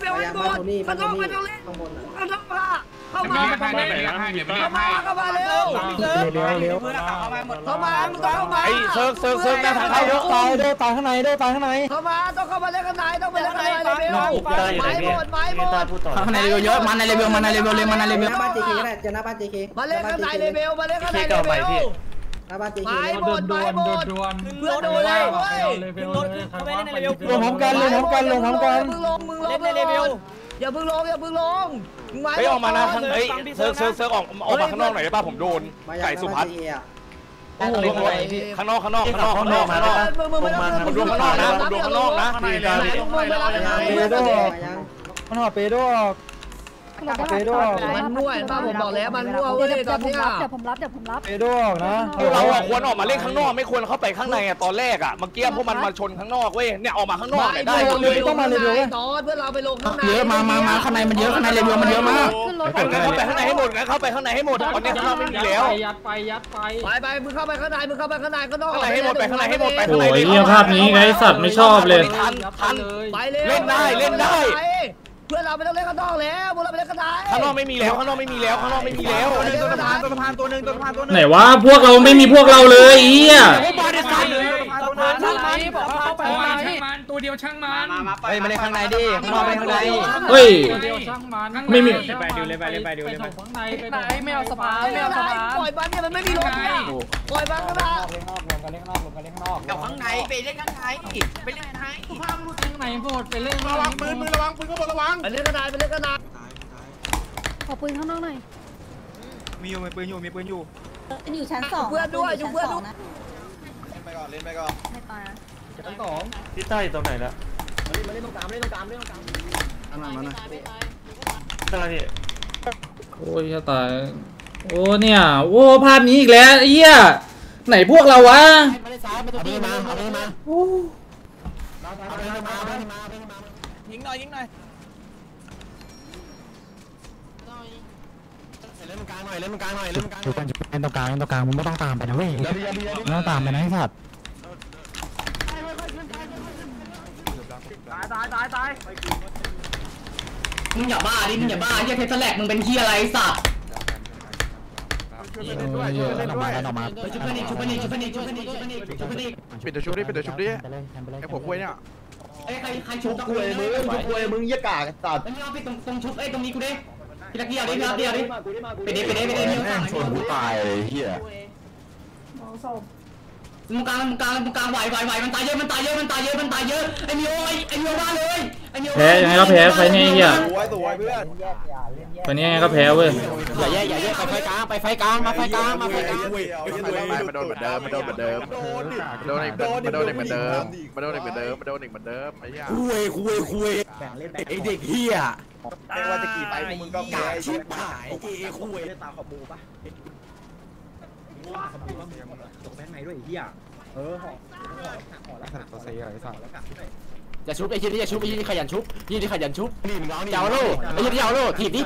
เบลให้บอลมันต้องเล่นมันต้องพาเข้ามาเข้ามาเร็วเข้ามามึงต่อเข้ามาไอ้เซิร์ฟนะทางเข้าเยอะต่อข้างในเข้ามาต้องเข้ามาเล่นข้างในต้องไปเล่นข้างในเบลหมดข้างในเบลเยอะมันในเบลมันในเบลบ้านจีเคก็ได้เจอหน้าบ้านจีเคมาเล่นข้างในเบลมาเล่นข้างในเบลไม้หมดเพื่อนโดนเลยลงพร้อมกันเล่นในเลเวลอย่าเพิ่งลงไปออกมานะทั้งไอ้เซิร์ฟออกมาข้างนอกหน่อยได้ป่ะผมโดนไก่สุพัฒน์ข้างนอกผมโดนข้างนอกนะเปโดออกมันมั่วป่ะผมบอกแล้วมันมั่วเว้ยตอนนี้เดี๋ยวผมรับเอโดกนะเราอ่ะควรออกมาเล่นข้างนอกไม่ควรเข้าไปข้างในอ่ะตอนแรกอ่ะเมื่อกี้พวกมันมาชนข้างนอกเว้ยเนี่ยออกมาข้างนอกได้เลยต้องมาเลยเว้ยเพื่อเราไปลงข้างในเยอะมาข้างในมันเยอะข้างในเร็วมันเยอะมากเข้าไปข้างในให้หมดนะเข้าไปข้างในให้หมดตอนนี้ข้างนอกไม่มีแล้วยัดไปมึงเข้าไปข้างในก็นอกอะไรให้หมดไปข้างในให้หมดไปข้างในเลยเรื่องภาพนี้ไงสัตว์ไม่ชอบเลยเล่นได้เพื่อนเราไม่ต้องเล่นข้างนอกแล้วพวกเราไปเล่นข้างในข้างนอกไม่มีแล้วตัวสะพานตัวนึงไหนวะพวกเราไม่มีพวกเราเลยเอี้ยตัวเดียวช่างมันเฮ้ยมาเล่นข้างในดิมาเล่นข้างในเฮ้ยไม่มีไปดูเลยไปไม่เอาสะพานปล่อยบ้านเนี่ยมันไม่มีรถปล่อยบ้านก็ได้ผมไปเล่นข้างนอกเอาข้างในไปเล่นข้างในไปเล่นข้างในภาพรูดข้างในโหดไปเล่นระวังปืนมือระวังไปเล่นข้างในขอปืนข้างนอกหน่อยมีปืนอยู่อยู่ชั้นสองเพื่อนด้วยเล่นไปก่อนไม่ตายชั้นสองที่ใต้ตรงไหนละมาเล่นตรงกลางมาหน่อยอะไรพี่โอ้ยจะตายโอ้เนี่ยโอ้ภาพนี้อีกแล้วเอี้ยไหนพวกเราวะเอาไปมายิงหน่อยเล่นกลางหน่อยเล่นตรงกลางมึงไม่ต้องตามไปนะเว้ยไม่ต้องตามไปนะไอ้สัตว์ตายมึงอย่าบ้าเฮียเพชรแหลกมึงเป็นเฮียอะไรสัตว์ออกมาชุบไปนี่ปิดตัวชุบดิไอ้ผมคุยเนี่ยไอ้ใครชุบกูเลยมึงเยี่ยกากสัตว์ไม่เอาไปตรงชุบไอ้ตรงนี้กูดิเดียวดิไปเด้กูตายเฮียมองศพมึงกลางไหวมันตายเยอะไอ้มิโอมาเลยแพ้ยังไงก็แพ้ไฟนี่เฮียไฟนี่ก็แพ้เว้ยอย่าแย่ไปไฟกลางมาโดนเหมือนเดิมมาโดนอีกเหมือนเดิมคุยไอเด็กเฮียไม่ว่าจะกี่ไปมึงก็กากชิบหายเจคุยตาขอบบูปะตกแบนไหนด้วยเฮียขนาดตัวเสียอะไรสักอย่าชุบไอ้ยี่ขยันชุบเจ้าโล่ถีบดิ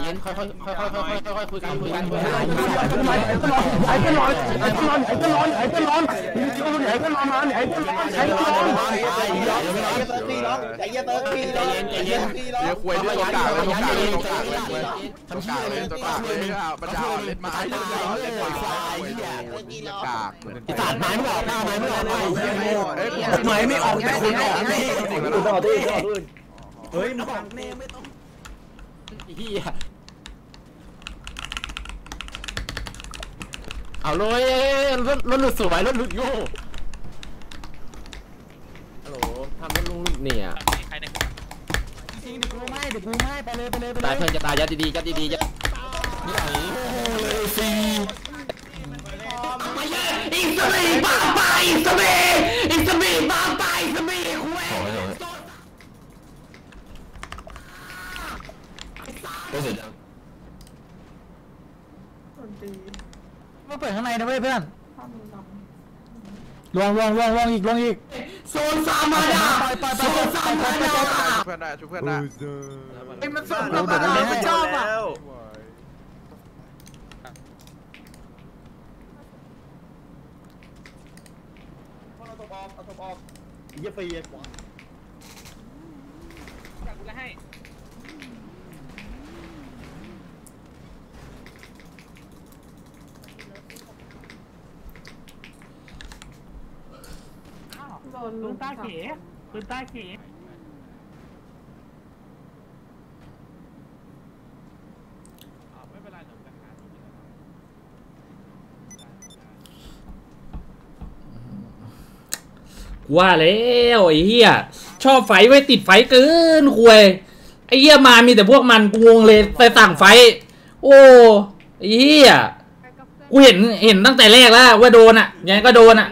เย็นค่อยคุยกันไอ้ร้อนเฮ้ยมึงบอกแม่ไม่ต้องเฮียเอาเลยรถหลุดสวยรถหลุดโย่ฮัลโหลทำรถลุงเนี่ยเดี๋ยวกูไม่ไปเลยตายเพื่อนจะตายยัดดียัดนี่ไงเลยสิมาเยอะอิสเบย์บ้าไปมาเปิดข้างในนะเว้ยเพื่อนลวงอีกโซนสามมาดาช่วยเพื่อนได้ไอ้มันส่งกลับมาแล้วมันชอบอ่ะเอาตัวบอมเยี่ยมไปเยี่ยม นลุงใต้เขยปืนใต้เขยไม่เป็นไรหรอกนะฮะว่าแล้วไอ้เหี้ยชอบไฟไว้ติดไฟเกินควยไอ้เหี้ยมามีแต่พวกมันงงเลยไปสั่งไฟโอ้ไอ้เหี้ยกูเห็นตั้งแต่แรกแล้วว่าโดนอ่ะยังไงก็โดนอ่ะ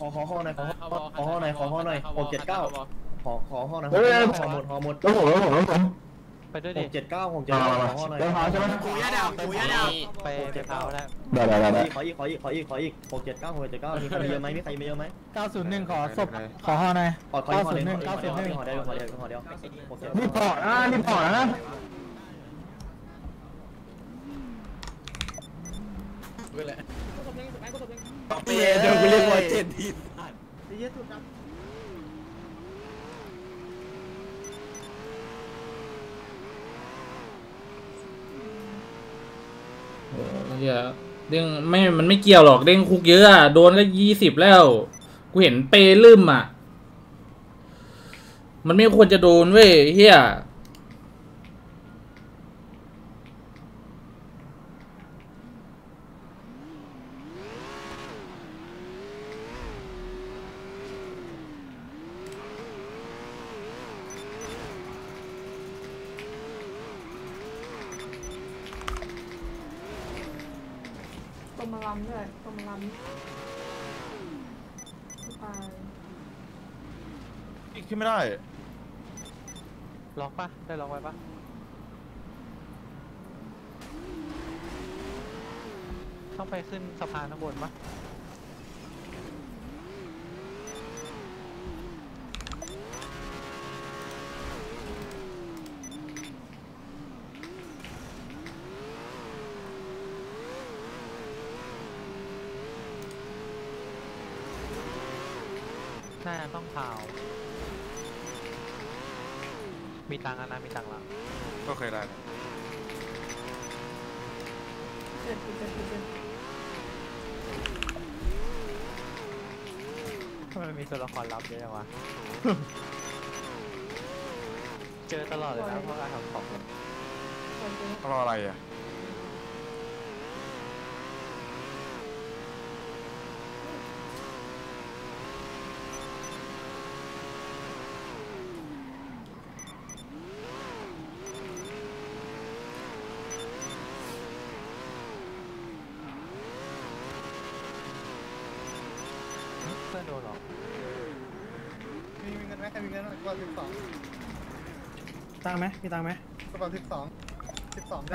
ขอห้องหน่อยขอห้องหน่อย679ขอห้องนะหมดแล้วผมไปด้วยดิ679679ได้พาใช่ไหมกูย่าดาวไปเจ็บเท้าแล้วได้ขออีก679มีใครเยอะไหม901ขอศพขอห้องหน่อย901ขอเดียวนี่พอนะเลยเดี๋ยวกูเรียกว่าเจ็ดทีเด้งไม่มันไม่เกี่ยวหรอกเด้งคุกเยอะโดนก็20แล้วกูเห็นเปลืมอ่ะมันไม่ควรจะโดนเว้ยเฮียขึ้นไม่ได้ล็อกปะได้ล็อกไว้ปะต้องไปขึ้นสะพานข้างบนปะน่าต้องเผามีตังค์นะมีตังค์แล้วก็เคยได้ทำไมมีตัวละครลับเยอะจังวะเจอตลอดเลยนะเพราะการทำของรออะไรอ่ะตังไหมมีตังไหมกระเป๋า1286เ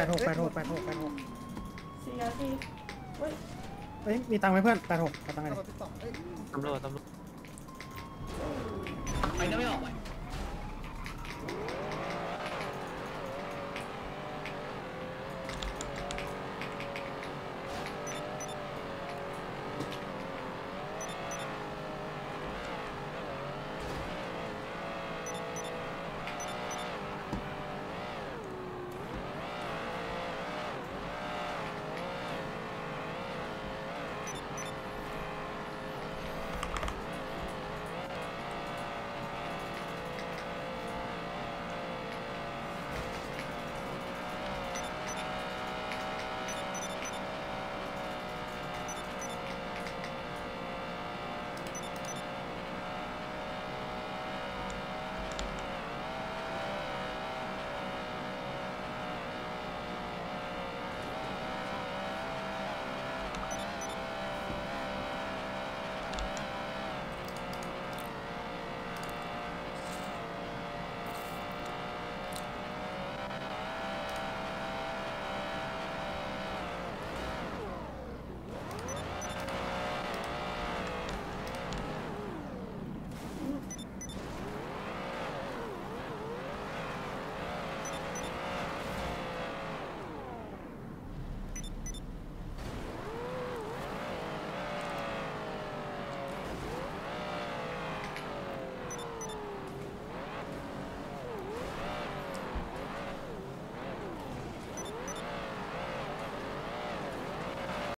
ฮ้ยมีตังไหมเพื่อน86เอาตังไหนตำรวจ